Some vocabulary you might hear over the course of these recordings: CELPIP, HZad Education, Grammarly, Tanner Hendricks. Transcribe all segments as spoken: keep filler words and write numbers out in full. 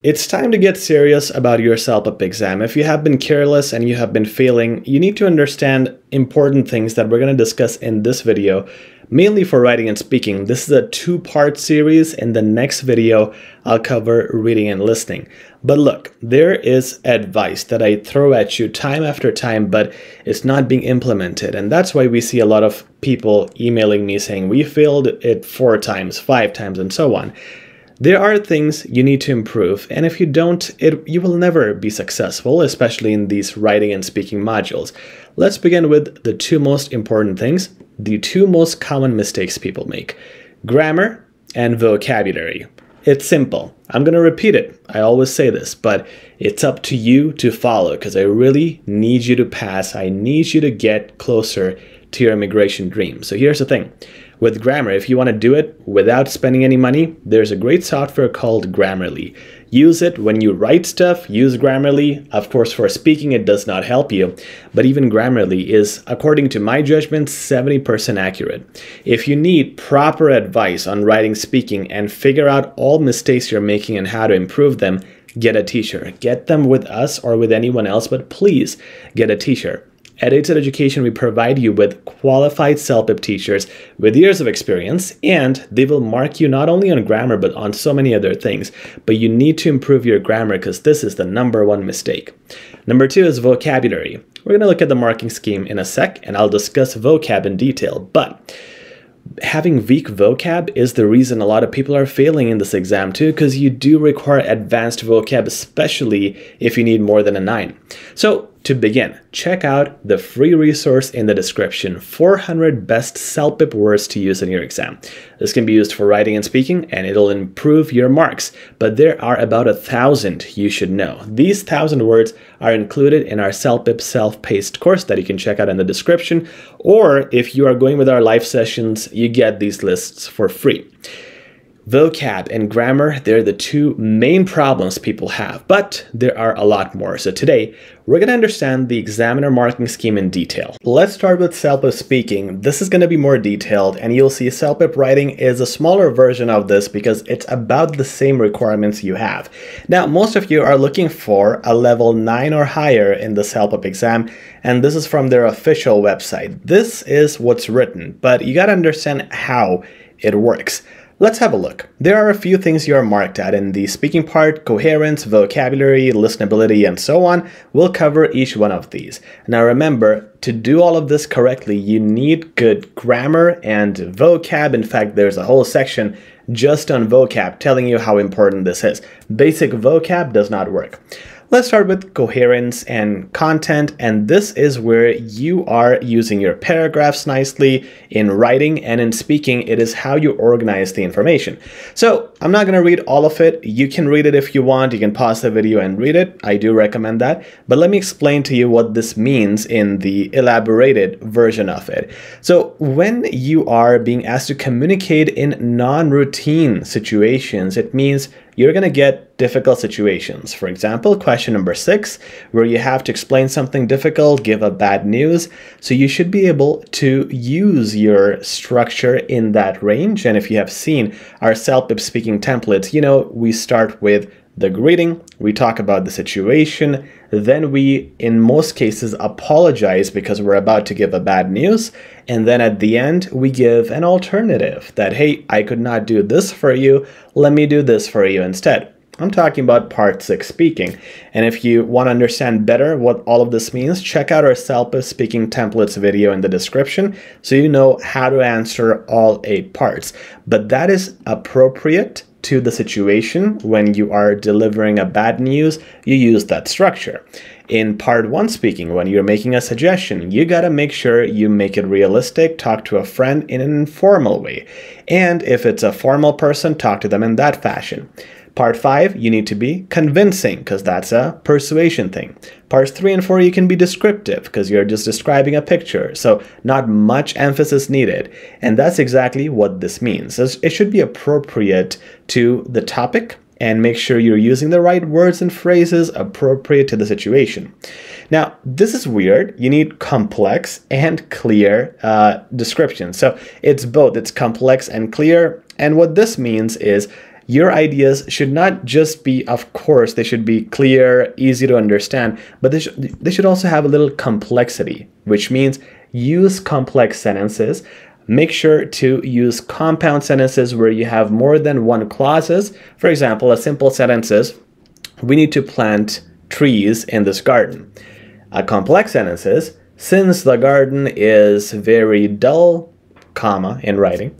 It's time to get serious about your CELPIP exam. If you have been careless and you have been failing, you need to understand important things that we're going to discuss in this video, mainly for writing and speaking. This is a two-part series. In the next video, I'll cover reading and listening. But look, there is advice that I throw at you time after time, but it's not being implemented. And that's why we see a lot of people emailing me saying, we failed it four times, five times, and so on. There are things you need to improve, and if you don't, it, you will never be successful, especially in these writing and speaking modules. Let's begin with the two most important things, the two most common mistakes people make: grammar and vocabulary. It's simple. I'm going to repeat it. I always say this, but it's up to you to follow because I really need you to pass. I need you to get closer to your immigration dream. So here's the thing. With grammar, if you want to do it without spending any money, there's a great software called Grammarly. Use it when you write stuff, use Grammarly. Of course, for speaking, it does not help you, but even Grammarly is, according to my judgment, seventy percent accurate. If you need proper advice on writing, speaking, and figure out all mistakes you're making and how to improve them, get a teacher. Get them with us or with anyone else, but please get a teacher. At HZad Education, we provide you with qualified CELPIP teachers with years of experience, and they will mark you not only on grammar, but on so many other things. But you need to improve your grammar because this is the number one mistake. Number two is vocabulary. We're going to look at the marking scheme in a sec, and I'll discuss vocab in detail. But having weak vocab is the reason a lot of people are failing in this exam too, because you do require advanced vocab, especially if you need more than a nine. So to begin, check out the free resource in the description, four hundred best CELPIP words to use in your exam. This can be used for writing and speaking, and it'll improve your marks, but there are about a thousand you should know. These thousand words are included in our CELPIP self-paced course that you can check out in the description, or if you are going with our live sessions, you get these lists for free. Vocab and grammar, they're the two main problems people have, but there are a lot more. So today, we're going to understand the examiner marking scheme in detail. Let's start with CELPIP speaking. This is going to be more detailed, and you'll see CELPIP writing is a smaller version of this because it's about the same requirements you have. Now, most of you are looking for a level nine or higher in the CELPIP exam, and this is from their official website. This is what's written, but you got to understand how it works. Let's have a look. There are a few things you are marked at in the speaking part: coherence, vocabulary, listenability, and so on. We'll cover each one of these. Now remember, to do all of this correctly, you need good grammar and vocab. In fact, there's a whole section just on vocab telling you how important this is. Basic vocab does not work. Let's start with coherence and content, and this is where you are using your paragraphs nicely in writing and in speaking. It is how you organize the information. So I'm not going to read all of it. You can read it if you want. You can pause the video and read it. I do recommend that. But let me explain to you what this means in the elaborated version of it. So when you are being asked to communicate in non-routine situations, it means you're going to get difficult situations. For example, question number six, where you have to explain something difficult, give up bad news. So you should be able to use your structure in that range. And if you have seen our CELPIP speaking templates, you know, we start with the greeting, we talk about the situation, then we, in most cases, apologize because we're about to give a bad news, and then at the end, we give an alternative that, hey, I could not do this for you, let me do this for you instead. I'm talking about part six, speaking. And if you want to understand better what all of this means, check out our CELPIP speaking templates video in the description so you know how to answer all eight parts. But that is appropriate to the situation. When you are delivering a bad news, you use that structure. In part one speaking, when you're making a suggestion, you gotta make sure you make it realistic, talk to a friend in an informal way. And if it's a formal person, talk to them in that fashion. Part five, you need to be convincing because that's a persuasion thing. Parts three and four, you can be descriptive because you're just describing a picture. So not much emphasis needed. And that's exactly what this means. It should be appropriate to the topic and make sure you're using the right words and phrases appropriate to the situation. Now, this is weird. You need complex and clear uh, descriptions. So it's both. It's complex and clear. And what this means is Your ideas should not just be, of course, they should be clear, easy to understand, but they, sh they should also have a little complexity, which means use complex sentences. Make sure to use compound sentences where you have more than one clauses. For example, a simple sentence is, we need to plant trees in this garden. A complex sentence is, since the garden is very dull, comma, in writing,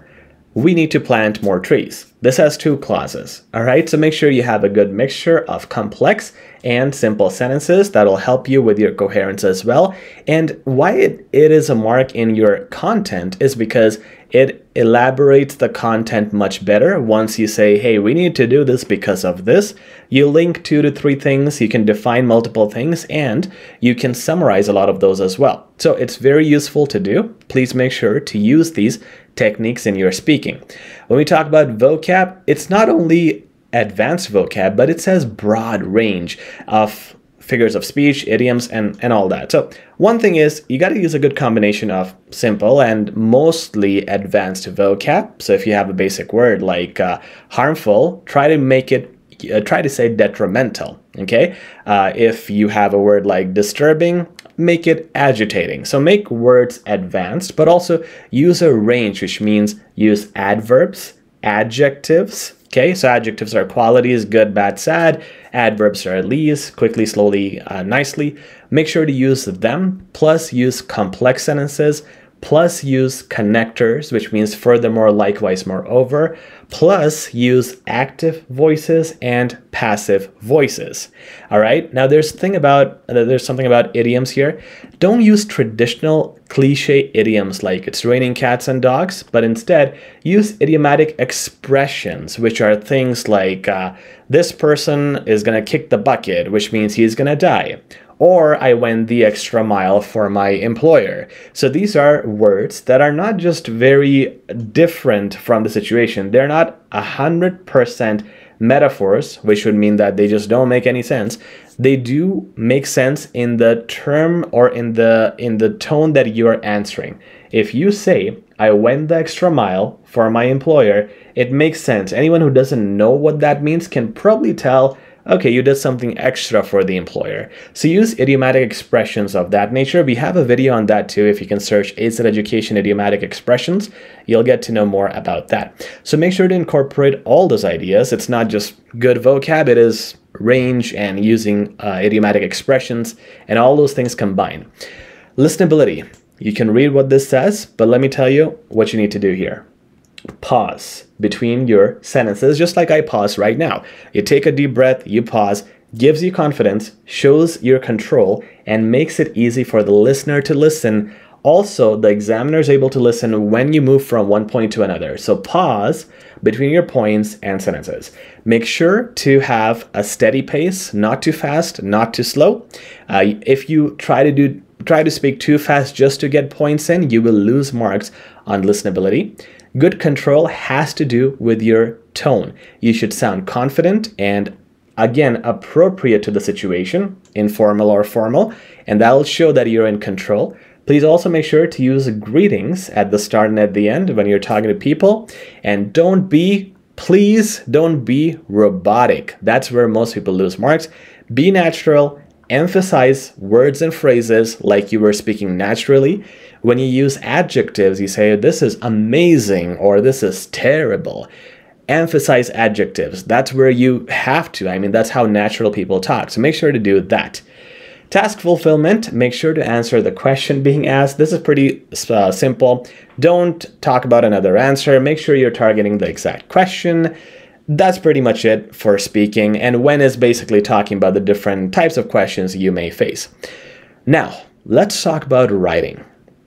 we need to plant more trees. This has two clauses, all right? So make sure you have a good mixture of complex and simple sentences. That'll help you with your coherence as well. And why it, it is a mark in your content is because it elaborates the content much better. Once you say, hey, we need to do this because of this, you link two to three things, you can define multiple things, and you can summarize a lot of those as well. So it's very useful to do. Please make sure to use these techniques in your speaking. When we talk about vocab, it's not only advanced vocab, but it says broad range of figures of speech, idioms, and, and all that. So one thing is you got to use a good combination of simple and mostly advanced vocab. So if you have a basic word like uh, harmful, try to make it, uh, try to say detrimental, okay? Uh, if you have a word like disturbing, make it agitating. So make words advanced, but also use a range, which means use adverbs, adjectives. Okay, so adjectives are qualities, good, bad, sad. Adverbs are least, quickly, slowly, uh, nicely. Make sure to use them, plus use complex sentences, plus use connectors, which means furthermore, likewise, moreover, plus use active voices and passive voices. All right, now there's thing about there's something about idioms here. Don't use traditional cliche idioms like it's raining cats and dogs, but instead use idiomatic expressions, which are things like uh, this person is gonna kick the bucket, which means he's gonna die. Or I went the extra mile for my employer. So these are words that are not just very different from the situation. They're not one hundred percent metaphors, which would mean that they just don't make any sense. They do make sense in the term or in the, in the tone that you're answering. If you say, I went the extra mile for my employer, it makes sense. Anyone who doesn't know what that means can probably tell, okay, you did something extra for the employer. So use idiomatic expressions of that nature. We have a video on that too. If you can search HZad Education idiomatic expressions, you'll get to know more about that. So make sure to incorporate all those ideas. It's not just good vocab, it is range and using uh, idiomatic expressions and all those things combined. Listenability. You can read what this says, but let me tell you what you need to do here. Pause between your sentences, just like I pause right now. You take a deep breath, you pause, gives you confidence, shows your control, and makes it easy for the listener to listen. Also, the examiner is able to listen when you move from one point to another. So pause between your points and sentences. Make sure to have a steady pace, not too fast, not too slow. Uh, if you try to do try to speak too fast just to get points in, you will lose marks on listenability. Good control has to do with your tone. You should sound confident and, again, appropriate to the situation, informal or formal, and that'll show that you're in control. Please also make sure to use greetings at the start and at the end when you're talking to people. And don't be, please don't be robotic. That's where most people lose marks. Be natural. Emphasize words and phrases like you were speaking naturally. When you use adjectives, you say, this is amazing or this is terrible. Emphasize adjectives. That's where you have to. I mean, that's how natural people talk. So make sure to do that. Task fulfillment, make sure to answer the question being asked. This is pretty uh, simple. Don't talk about another answer. Make sure you're targeting the exact question. That's pretty much it for speaking, and when is basically talking about the different types of questions you may face. Now, let's talk about writing.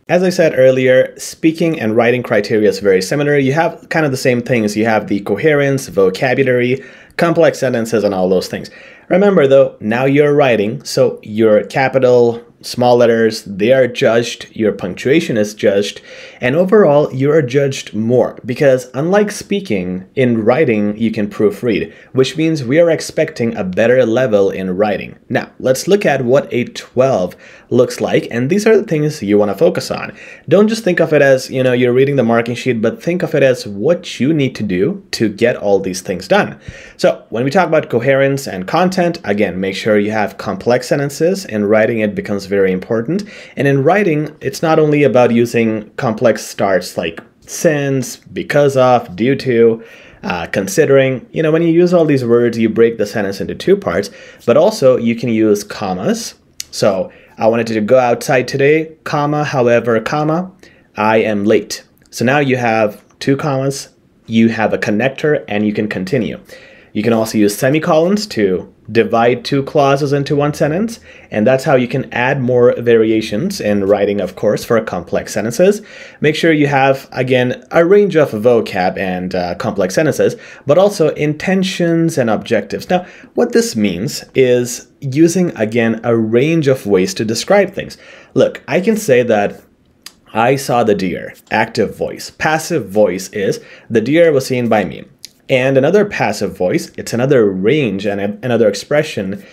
As I said earlier, speaking and writing criteria is very similar. You have kind of the same things. You have the coherence, vocabulary, complex sentences, and all those things. Remember though, now you're writing, so your capital small letters, they are judged, your punctuation is judged, and overall you are judged more because unlike speaking, in writing you can proofread, which means we are expecting a better level in writing. Now, let's look at what a twelve looks like, and these are the things you want to focus on. Don't just think of it as, you know, you're reading the marking sheet, but think of it as what you need to do to get all these things done. So when we talk about coherence and content, again, make sure you have complex sentences. In writing, it becomes very important. And in writing, it's not only about using complex starts like since, because of, due to, uh, considering. You know, when you use all these words, you break the sentence into two parts, but also you can use commas. So I wanted to go outside today, comma, however, comma, I am late. So now you have two commas, you have a connector, and you can continue. You can also use semicolons to divide two clauses into one sentence, and that's how you can add more variations in writing, of course, for complex sentences. Make sure you have, again, a range of vocab and uh, complex sentences, but also intentions and objectives. Now, what this means is using, again, a range of ways to describe things. Look, I can say that I saw the deer, active voice. Passive voice is the deer was seen by me. And another passive voice, it's another range and a, another expression.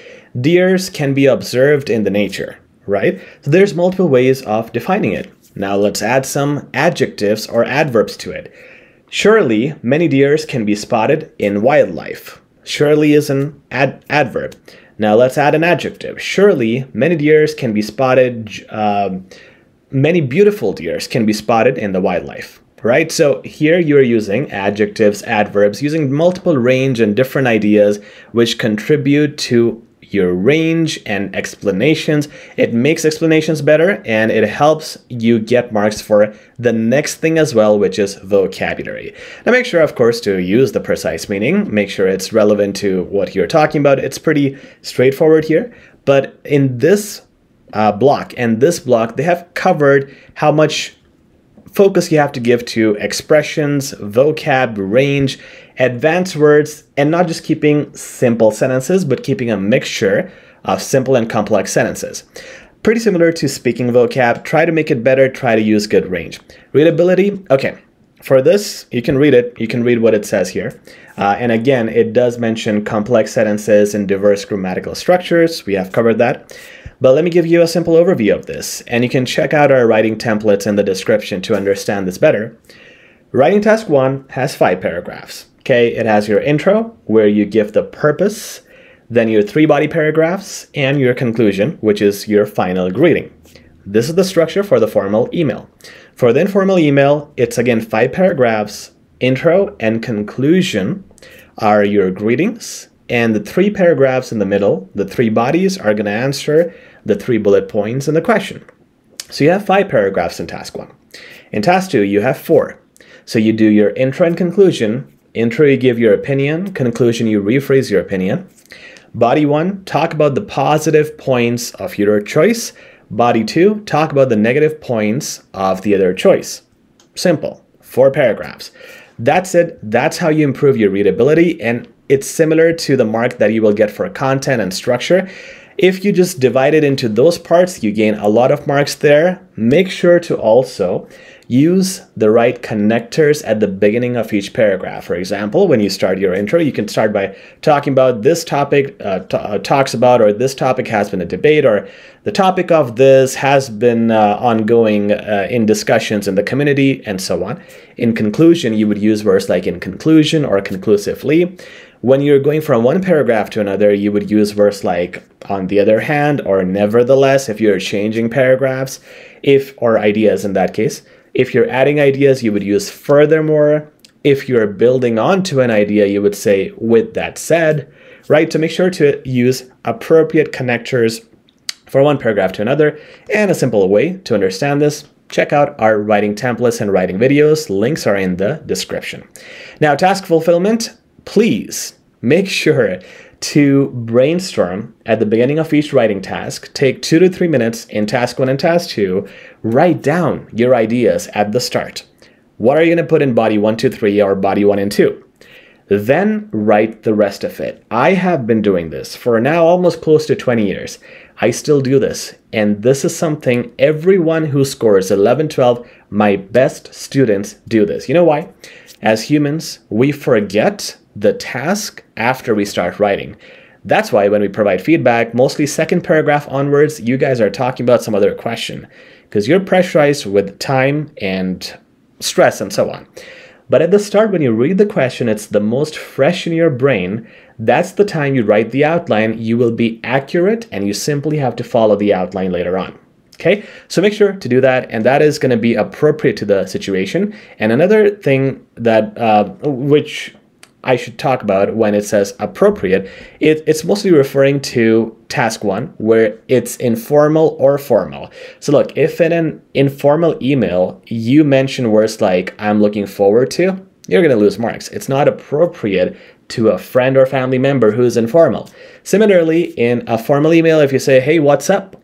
Deers can be observed in the nature, right? So there's multiple ways of defining it. Now let's add some adjectives or adverbs to it. Surely many deers can be spotted in wildlife. Surely is an ad adverb. Now let's add an adjective. Surely many deers can be spotted, uh, many beautiful deers can be spotted in the wildlife. Right? So here you're using adjectives, adverbs, using multiple range and different ideas which contribute to your range and explanations. It makes explanations better and it helps you get marks for the next thing as well, which is vocabulary. Now make sure, of course, to use the precise meaning. Make sure it's relevant to what you're talking about. It's pretty straightforward here, but in this uh, block and this block, they have covered how much focus you have to give to expressions, vocab, range, advanced words, and not just keeping simple sentences, but keeping a mixture of simple and complex sentences. Pretty similar to speaking vocab, try to make it better, try to use good range. Readability, okay. For this, you can read it, you can read what it says here. Uh, and again, it does mention complex sentences and diverse grammatical structures, we have covered that. But let me give you a simple overview of this, and you can check out our writing templates in the description to understand this better. Writing task one has five paragraphs. Okay, it has your intro, where you give the purpose, then your three body paragraphs, and your conclusion, which is your final greeting. This is the structure for the formal email. For the informal email, it's again five paragraphs. Intro and conclusion are your greetings, and the three paragraphs in the middle, the three bodies are going to answer the three bullet points and the question. So you have five paragraphs in task one. In task two, you have four. So you do your intro and conclusion. Intro, you give your opinion. Conclusion, you rephrase your opinion. Body one, talk about the positive points of your choice. Body two, talk about the negative points of the other choice. Simple, four paragraphs. That's it. That's how you improve your readability, and it's similar to the mark that you will get for content and structure. If you just divide it into those parts, you gain a lot of marks there. Make sure to also use the right connectors at the beginning of each paragraph. For example, when you start your intro, you can start by talking about this topic uh, uh, talks about, or this topic has been a debate, or the topic of this has been uh, ongoing uh, in discussions in the community, and so on. In conclusion, you would use words like in conclusion or conclusively. When you're going from one paragraph to another, you would use words like on the other hand, or nevertheless, if you're changing paragraphs, if, or ideas in that case. If you're adding ideas, you would use furthermore. If you're building onto an idea, you would say with that said, right? So make sure to use appropriate connectors for one paragraph to another. And a simple way to understand this, check out our writing templates and writing videos. Links are in the description. Now, task fulfillment. Please make sure to brainstorm at the beginning of each writing task. Take two to three minutes in task one and task two. Write down your ideas at the start. What are you going to put in body one, two, three, or body one and two? then write the rest of it. I have been doing this for now almost close to twenty years. I still do this, and this is something everyone who scores eleven, twelve, my best students do this. You know why? As humans, we forget the task after we start writing. That's why when we provide feedback, mostly second paragraph onwards, you guys are talking about some other question because you're pressurized with time and stress and so on. But at the start, when you read the question, it's the most fresh in your brain. That's the time you write the outline. You will be accurate and you simply have to follow the outline later on. Okay, so make sure to do that, and that is going to be appropriate to the situation. And another thing that uh, which I should talk about when it says appropriate, it, it's mostly referring to task one, where it's informal or formal. So look, if in an informal email, you mention words like I'm looking forward to, you're going to lose marks. It's not appropriate to a friend or family member who is informal. Similarly, in a formal email, if you say, hey, what's up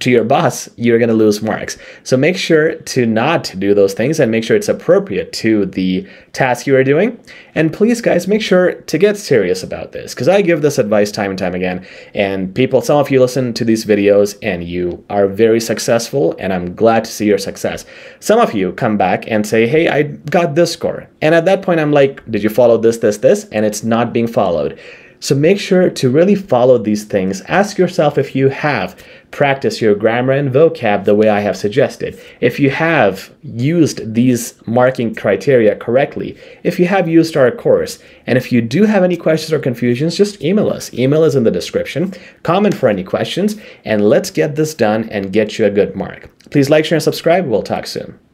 to your boss, you're going to lose marks. So make sure to not do those things and make sure it's appropriate to the task you are doing. And please, guys, make sure to get serious about this, because I give this advice time and time again. And people, some of you listen to these videos and you are very successful, and I'm glad to see your success. Some of you come back and say, hey, I got this score. And at that point, I'm like, did you follow this, this, this? And it's not being followed. So make sure to really follow these things. Ask yourself if you have practiced your grammar and vocab the way I have suggested, if you have used these marking criteria correctly, if you have used our course, and if you do have any questions or confusions, just email us. Email is in the description. Comment for any questions, and let's get this done and get you a good mark. Please like, share, and subscribe. We'll talk soon.